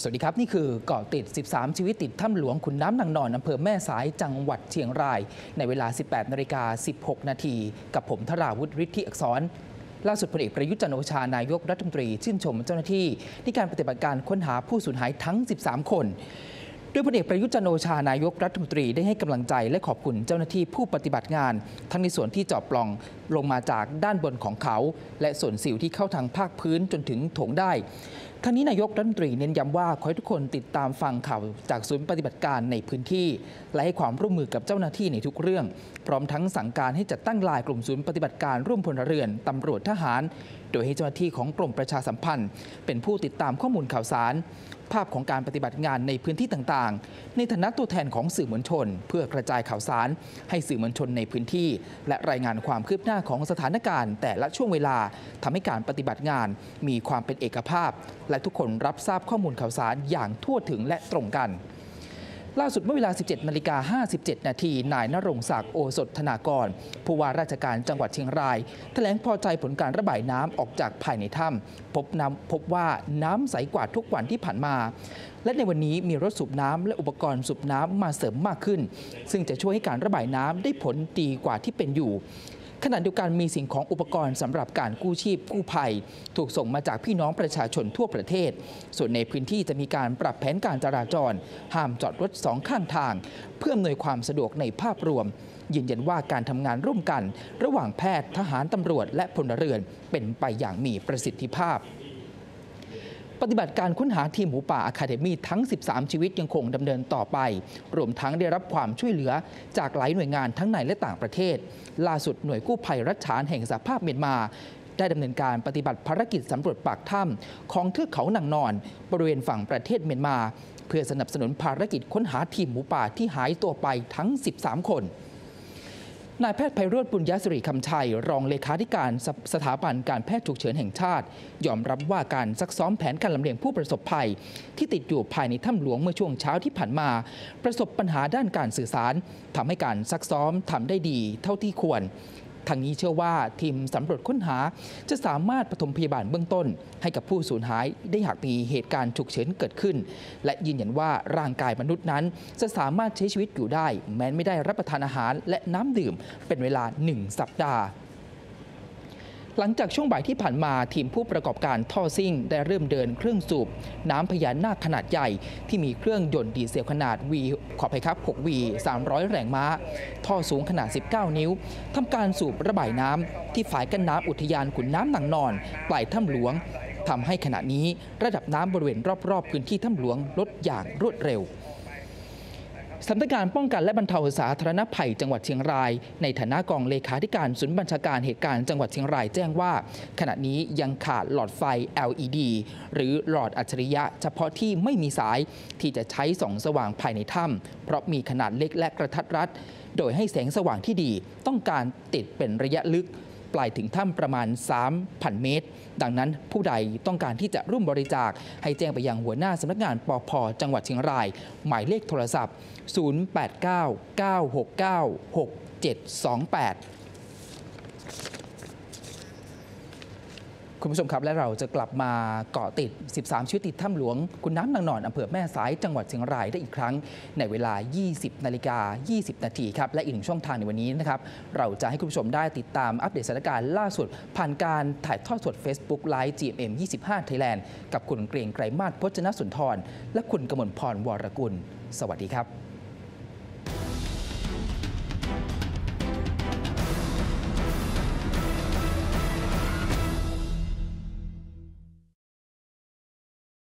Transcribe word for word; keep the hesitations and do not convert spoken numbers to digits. สวัสดีครับนี่คือเกาะติดสิบสามชีวิตติดถ้ำหลวงขุนน้ำนางนอนอำเภอแม่สายจังหวัดเชียงรายในเวลา สิบแปดนาฬิกาสิบหกนาทีกับผมธราวุฒิฤทธิอักษรล่าสุดพลเอกประยุทธ์จันทร์โอชานายกรัฐมนตรีชื่นชมเจ้าหน้าที่ในการปฏิบัติการค้นหาผู้สูญหายทั้งสิบสามคนโดยพลเอกประยุทธ์จันทร์โอชานายกรัฐมนตรีได้ให้กำลังใจและขอบคุณเจ้าหน้าที่ผู้ปฏิบัติงานทั้งในส่วนที่เจาะปล่องลงมาจากด้านบนของเขาและส่วนสิวที่เข้าทางภาคพื้นจนถึงโถงได้ทั้งนี้นายกรัฐมนตรีเน้นย้ำว่าขอให้ทุกคนติดตามฟังข่าวจากศูนย์ปฏิบัติการในพื้นที่และให้ความร่วมมือกับเจ้าหน้าที่ในทุกเรื่องพร้อมทั้งสั่งการให้จัดตั้งลายกลุ่มศูนย์ปฏิบัติการร่วมพลเรือนตำรวจทหารโดยให้เจ้าหน้าที่ของกรมประชาสัมพันธ์เป็นผู้ติดตามข้อมูลข่าวสารภาพของการปฏิบัติงานในพื้นที่ต่างๆในฐานะตัวแทนของสื่อมวลชนเพื่อกระจายข่าวสารให้สื่อมวลชนในพื้นที่และรายงานความคืบหน้าของสถานการณ์แต่ละช่วงเวลาทำให้การปฏิบัติงานมีความเป็นเอกภาพและทุกคนรับทราบข้อมูลข่าวสารอย่างทั่วถึงและตรงกันล่าสุดเมื่อเวลา สิบเจ็ดนาฬิกาห้าสิบเจ็ดนาทีนายณรงศักดิ์โอสถธนากรผู้ว่าราชการจังหวัดเชียงรายแถลงพอใจผลการระบายน้ำออกจากภายในถ้ำพบน้ำพบว่าน้ำใสกว่าทุกวันที่ผ่านมาและในวันนี้มีรถสูบน้ำและอุปกรณ์สูบน้ำมาเสริมมากขึ้นซึ่งจะช่วยให้การระบายน้ำได้ผลดีกว่าที่เป็นอยู่ขณะเดียวกันมีสิ่งของอุปกรณ์สำหรับการกู้ชีพกู้ภัยถูกส่งมาจากพี่น้องประชาชนทั่วประเทศส่วนในพื้นที่จะมีการปรับแผนการจราจรห้ามจอดรถสองข้างทางเพื่ออำนวยความสะดวกในภาพรวมยืนยันว่าการทำงานร่วมกันระหว่างแพทย์ทหารตำรวจและพลเรือนเป็นไปอย่างมีประสิทธิภาพปฏิบัติการค้นหาทีมหมูป่าอะคาเดมี่ทั้งสิบสามชีวิตยังคงดำเนินต่อไปรวมทั้งได้รับความช่วยเหลือจากหลายหน่วยงานทั้งในและต่างประเทศล่าสุดหน่วยกู้ภัยรัชฉานแห่งสหภาพเมียนมาได้ดำเนินการปฏิบัติภารกิจสำรวจปากถ้ำของเทือกเขานางนอนบริเวณฝั่งประเทศเมียนมาเพื่อสนับสนุนภารกิจค้นหาทีมหมูป่าที่หายตัวไปทั้งสิบสามคนนายแพทย์ไพโรจน์ บุญยศิริคำชัยรองเลขาธิการสถาบันการแพทย์ฉุกเฉินแห่งชาติยอมรับว่าการซักซ้อมแผนการลำเลียงผู้ประสบภัยที่ติดอยู่ภายในถ้ำหลวงเมื่อช่วงเช้าที่ผ่านมาประสบปัญหาด้านการสื่อสารทำให้การซักซ้อมทำได้ดีเท่าที่ควรทางนี้เชื่อว่าทีมสำรวจค้นหาจะสามารถปฐมพยาบาลเบื้องต้นให้กับผู้สูญหายได้หากมีเหตุการณ์ฉุกเฉินเกิดขึ้นและยืนยันว่าร่างกายมนุษย์นั้นจะสามารถใช้ชีวิตอยู่ได้แม้ไม่ได้รับประทานอาหารและน้ำดื่มเป็นเวลาหนึ่งสัปดาห์หลังจากช่วงบ่ายที่ผ่านมาทีมผู้ประกอบการท่อซิ่งได้เริ่มเดินเครื่องสูบน้ำพญานาคขนาดใหญ่ที่มีเครื่องยนต์ดีเซลขนาด V ขออภัยครับ หก วี สามร้อย แรงม้าท่อสูงขนาดสิบเก้านิ้วทำการสูบระบายน้ำที่ฝายกั้นน้ำอุทยานขุนน้ำนางนอนปลายถ้ำหลวงทำให้ขณะนี้ระดับน้ำบริเวณรอบๆพื้นที่ถ้ำหลวงลดอย่างรวดเร็วสำนักงานป้องกันและบรรเทาสาธารณภัยจังหวัดเชียงรายในฐานะกองเลขาธิการศูนย์บัญชาการเหตุการณ์จังหวัดเชียงรายแจ้งว่าขณะนี้ยังขาดหลอดไฟ แอล อี ดี หรือหลอดอัจฉริยะเฉพาะที่ไม่มีสายที่จะใช้ส่องสว่างภายในถ้ำเพราะมีขนาดเล็กและกระทัดรัดโดยให้แสงสว่างที่ดีต้องการติดเป็นระยะลึกปลายถึงถ้ำประมาณ สามพัน เมตรดังนั้นผู้ใดต้องการที่จะร่วมบริจาคให้แจ้งไปยังหัวหน้าสำนักงานปภ.จังหวัดเชียงรายหมายเลขโทรศัพท์ศูนย์ แปด เก้า เก้า หก เก้า หก เจ็ด สอง แปดคุณผู้ชมครับและเราจะกลับมาเกาะติดสิบสามชีวิตติดถ้ำหลวงขุนน้ำนางนอนอำเภอแม่สายจังหวัดเชียงรายได้อีกครั้งในเวลา ยี่สิบนาฬิกายี่สิบนาทีครับและอีกหนึ่งช่องทางในวันนี้นะครับเราจะให้คุณผู้ชมได้ติดตามอัปเดตสถานการณ์ล่าสุดผ่านการถ่ายทอดสด Facebook Live จี เอ็ม เอ็ม ยี่สิบห้า Thailand กับคุณเกรียงไกรมาศพจนสุนทรและคุณกมลพรวรกุลสวัสดีครับ